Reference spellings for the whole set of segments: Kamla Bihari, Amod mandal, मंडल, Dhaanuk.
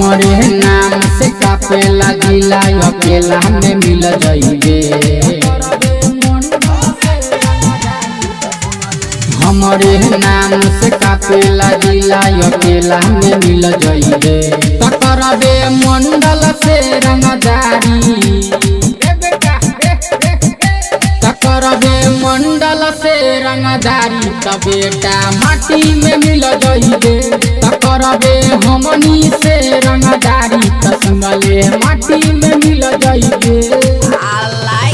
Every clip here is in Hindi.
हमरे नाम से कापे लागिला अकेला में मिल जाइबे। हमरे नाम से कापे लागिला अकेला में मिल जाइबे। तकरबे मंडल से रंगदारी, तकरबे मंडल से रंगदारी, तब बेटा माटी में मिल जाइबे। तकरबे हमनी से रंगदारी, तसंगले माटी में मिल जाइबे।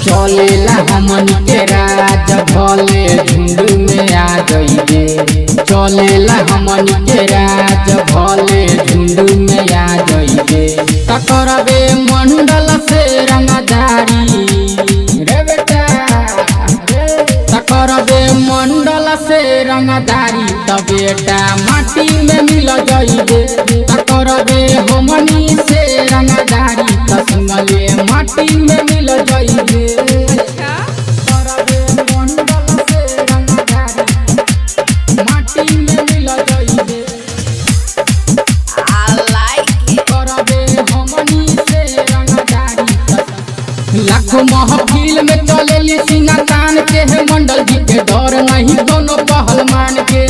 चलेला हमनी के राज भले झुंड में आ जाइबे। चलेला हमनी के राज भले झुंड में आ जाइबे। तकरबे मंडल से रंगदारी, तकरबे मंडल से रंगदारी, तब बेटा माटी में मिल जाइबे। तकरबे हमनी से रंगदारी, तसंगले माटी में मिल जाइबे। तकरबे मंडल से रंगदारी, माटी में मिल जाइबे। तकरबे हमनी से रंगदारी। लाखों महफिल में चलेली सीना तान के है मंडल जी के डर नहीं दोनों पहलवान के।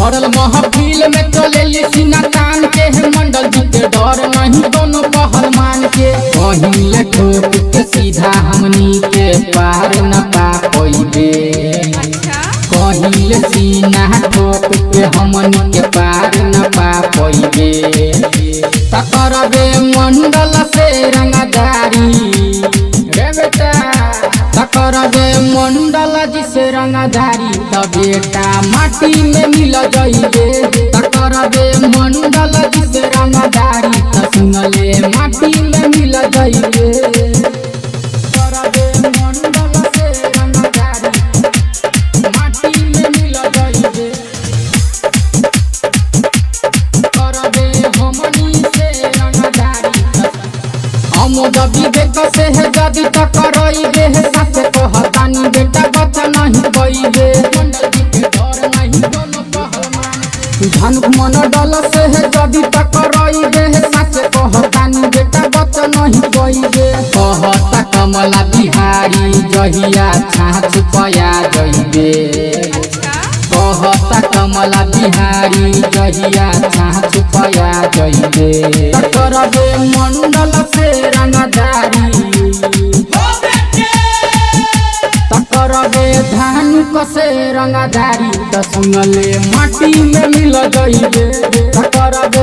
भरल महफिल में चलेली सीना तान के है मंडल जी के डर नहीं दोनों पहलवान के। कहीं ठोक के सीधा हमनी के पार न पा पाइबे। कहीं सीना ठोक के हमनी के पार न पा पाइबे। तकरबे मंडल से रंगदारी, तकरबे मंडल जी से रंगदारी, तब बेटा माटी में मिल जाइबे। तकरबे मंडल जी से रंगदारी, तसंगले माटी में मिल जाइबे। तकरबे मंडल से रंगदारी, माटी में मिल जाइबे। तकरबे हमनी से रंगदारी। अमोद विवेक से है जदी तकरइबे। कहतानी बेटा बच्चा नहीं गईबे। धन मन डल से है जदी तकरइबे। सच कहतानी बेटा बच्चा नहीं गईबे। कहता कमला बिहारी जहिया छाछ पया जइबे। कहता कमला बिहारी जहिया छाछ पया जइबे। तकरबे मंडल से रंगदारी, तकरबे धानुक से रंगदारी, तसंगले माटी में मिल जाइबे। तकरबे